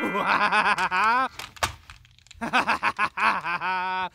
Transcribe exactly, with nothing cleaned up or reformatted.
哈哈哈哈哈！